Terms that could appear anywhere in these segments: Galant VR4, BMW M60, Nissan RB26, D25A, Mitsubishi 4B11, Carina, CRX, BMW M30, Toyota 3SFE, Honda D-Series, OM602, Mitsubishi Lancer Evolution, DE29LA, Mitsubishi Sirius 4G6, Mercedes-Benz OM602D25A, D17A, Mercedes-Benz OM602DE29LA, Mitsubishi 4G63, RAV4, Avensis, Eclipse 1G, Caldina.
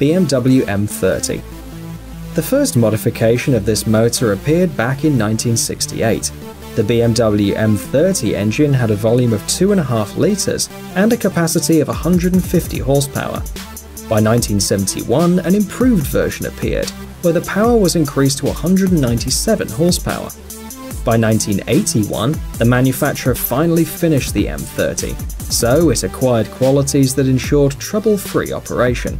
BMW M30. The first modification of this motor appeared back in 1968. The BMW M30 engine had a volume of 2.5 litres and a capacity of 150 horsepower. By 1971, an improved version appeared, where the power was increased to 197 horsepower. By 1981, the manufacturer finally finished the M30, so it acquired qualities that ensured trouble-free operation.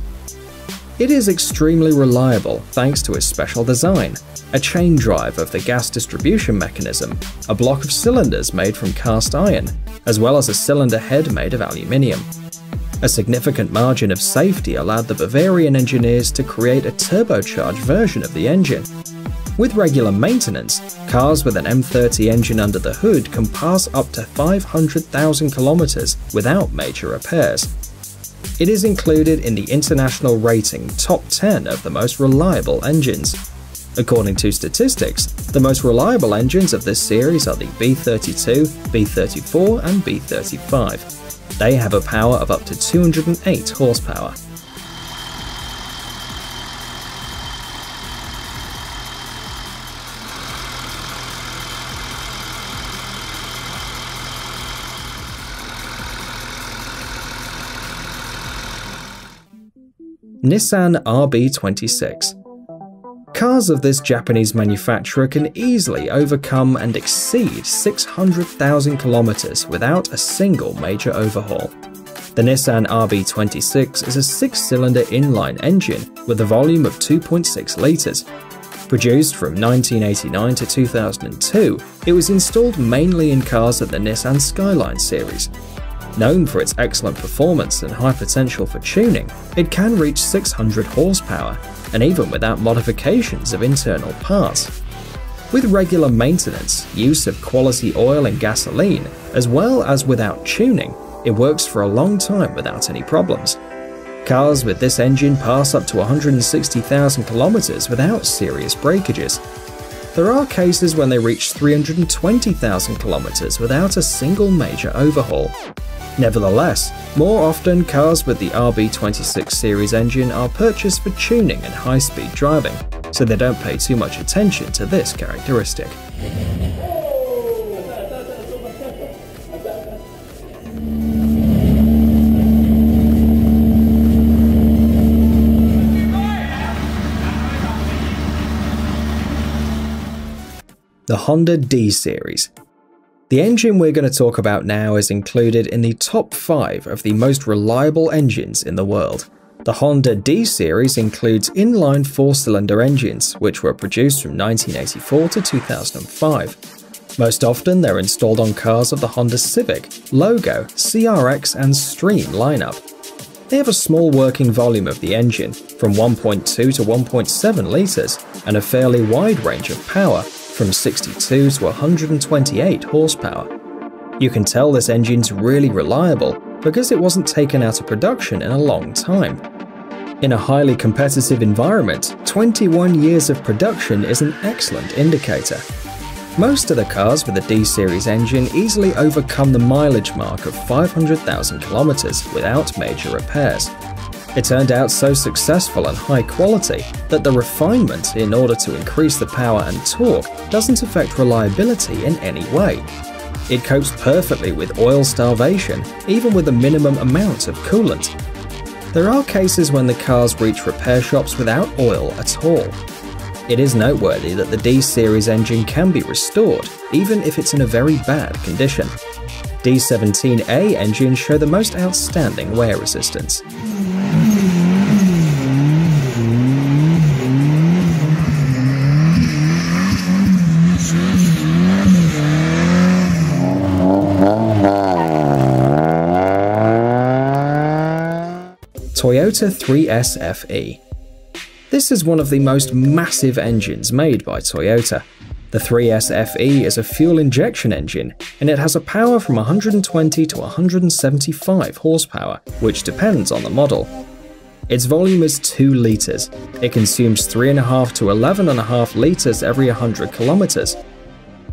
It is extremely reliable thanks to its special design, a chain drive of the gas distribution mechanism, a block of cylinders made from cast iron, as well as a cylinder head made of aluminium. A significant margin of safety allowed the Bavarian engineers to create a turbocharged version of the engine. With regular maintenance, cars with an M30 engine under the hood can pass up to 500,000 kilometers without major repairs. It is included in the international rating top 10 of the most reliable engines. According to statistics, the most reliable engines of this series are the B32, B34, and B35. They have a power of up to 208 horsepower. Nissan RB26. Cars of this Japanese manufacturer can easily overcome and exceed 600,000 kilometers without a single major overhaul. The Nissan RB26 is a 6-cylinder inline engine with a volume of 2.6 liters. Produced from 1989 to 2002, it was installed mainly in cars of the Nissan Skyline series. Known for its excellent performance and high potential for tuning, it can reach 600 horsepower, and even without modifications of internal parts. With regular maintenance, use of quality oil and gasoline, as well as without tuning, it works for a long time without any problems. Cars with this engine pass up to 160,000 kilometers without serious breakages. There are cases when they reach 320,000 kilometers without a single major overhaul. Nevertheless, more often cars with the RB26 series engine are purchased for tuning and high-speed driving, so they don't pay too much attention to this characteristic. The Honda D-Series. The engine we're going to talk about now is included in the top 5 of the most reliable engines in the world. The Honda D-Series includes inline 4-cylinder engines, which were produced from 1984 to 2005. Most often they're installed on cars of the Honda Civic, Logo, CRX and Stream lineup. They have a small working volume of the engine, from 1.2 to 1.7 litres, and a fairly wide range of power, from 62 to 128 horsepower. You can tell this engine's really reliable because it wasn't taken out of production in a long time. In a highly competitive environment, 21 years of production is an excellent indicator. Most of the cars with a D-Series engine easily overcome the mileage mark of 500,000 kilometers without major repairs. It turned out so successful and high quality that the refinement in order to increase the power and torque doesn't affect reliability in any way. It copes perfectly with oil starvation, even with a minimum amount of coolant. There are cases when the cars reach repair shops without oil at all. It is noteworthy that the D-Series engine can be restored, even if it's in a very bad condition. D17A engines show the most outstanding wear resistance. Toyota 3SFE. This is one of the most massive engines made by Toyota. The 3SFE is a fuel injection engine, and it has a power from 120 to 175 horsepower, which depends on the model. Its volume is 2 litres. It consumes 3.5 to 11.5 litres every 100 kilometers.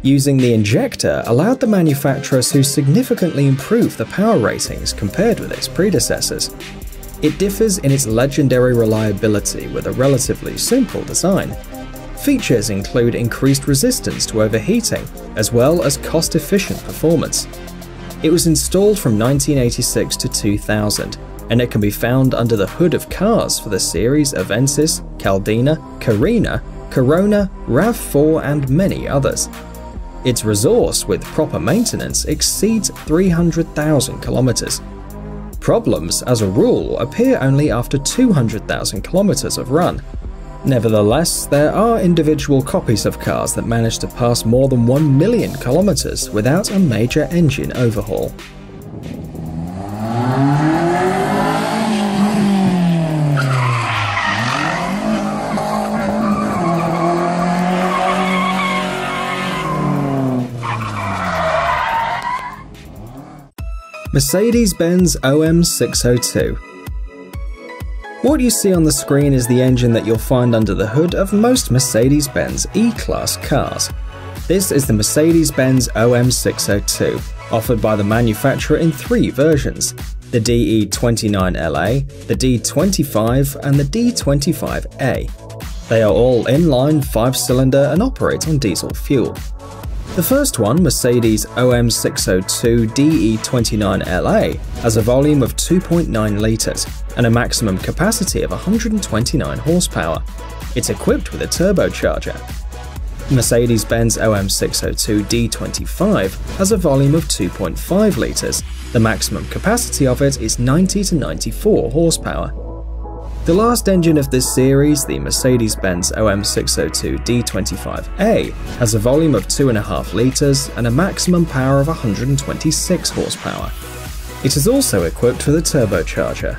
Using the injector allowed the manufacturer to significantly improve the power ratings compared with its predecessors. It differs in its legendary reliability with a relatively simple design. Features include increased resistance to overheating, as well as cost-efficient performance. It was installed from 1986 to 2000, and it can be found under the hood of cars for the series Avensis, Caldina, Carina, Corona, RAV4 and many others. Its resource with proper maintenance exceeds 300,000 kilometers. Problems, as a rule, appear only after 200,000 kilometers of run. Nevertheless, there are individual copies of cars that manage to pass more than 1 million kilometers without a major engine overhaul. Mercedes-Benz OM602. What you see on the screen is the engine that you'll find under the hood of most Mercedes-Benz E-Class cars. This is the Mercedes-Benz OM602, offered by the manufacturer in three versions: the DE29LA, the D25, and the D25A. They are all inline 5-cylinder and operate on diesel fuel. The first one, Mercedes OM602DE29LA, has a volume of 2.9 litres and a maximum capacity of 129 horsepower. It's equipped with a turbocharger. Mercedes-Benz OM602D25 has a volume of 2.5 litres. The maximum capacity of it is 90 to 94 horsepower. The last engine of this series, the Mercedes-Benz OM602D25A, has a volume of 2.5 litres and a maximum power of 126 horsepower. It is also equipped with a turbocharger.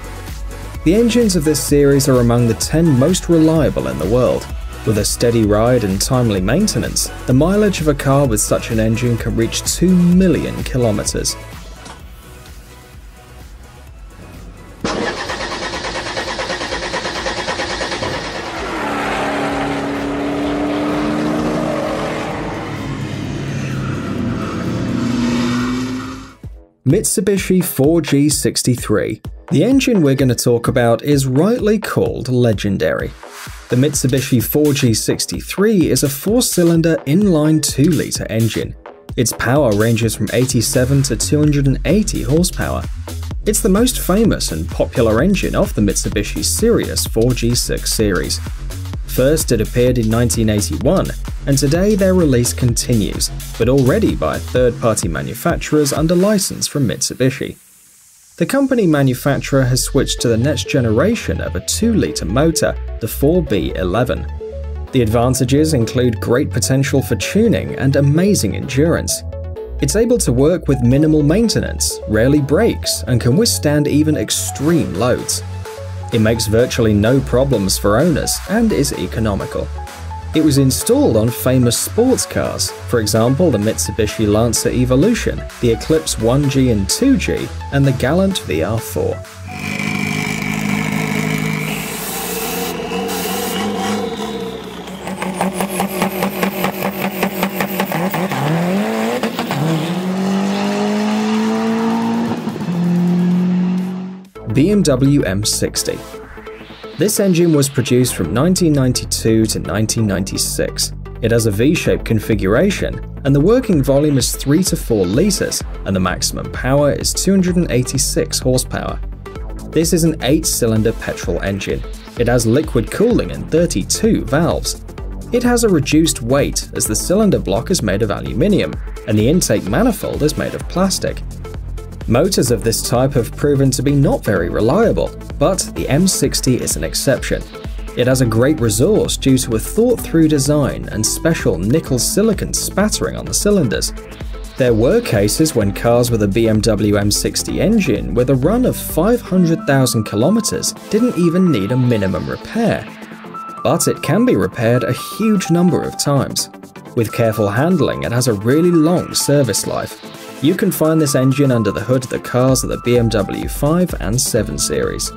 The engines of this series are among the 10 most reliable in the world. With a steady ride and timely maintenance, the mileage of a car with such an engine can reach 2 million kilometres. Mitsubishi 4G63. The engine we're going to talk about is rightly called legendary. The Mitsubishi 4G63 is a 4-cylinder inline 2-litre engine. Its power ranges from 87 to 280 horsepower. It's the most famous and popular engine of the Mitsubishi Sirius 4G6 series. First, it appeared in 1981, and today their release continues, but already by third-party manufacturers under license from Mitsubishi. The company manufacturer has switched to the next generation of a 2-litre motor, the 4B11. The advantages include great potential for tuning and amazing endurance. It's able to work with minimal maintenance, rarely breaks, and can withstand even extreme loads. It makes virtually no problems for owners and is economical. It was installed on famous sports cars, for example the Mitsubishi Lancer Evolution, the Eclipse 1G and 2G, and the Galant VR4. BMW M60. This engine was produced from 1992 to 1996. It has a V-shaped configuration, and the working volume is 3 to 4 litres, and the maximum power is 286 horsepower. This is an 8-cylinder petrol engine. It has liquid cooling and 32 valves. It has a reduced weight, as the cylinder block is made of aluminium, and the intake manifold is made of plastic. Motors of this type have proven to be not very reliable, but the M60 is an exception. It has a great resource due to a thought-through design and special nickel-silicon spattering on the cylinders. There were cases when cars with a BMW M60 engine with a run of 500,000 kilometers didn't even need a minimum repair. But it can be repaired a huge number of times. With careful handling, it has a really long service life. You can find this engine under the hood of the cars of the BMW 5 and 7 series.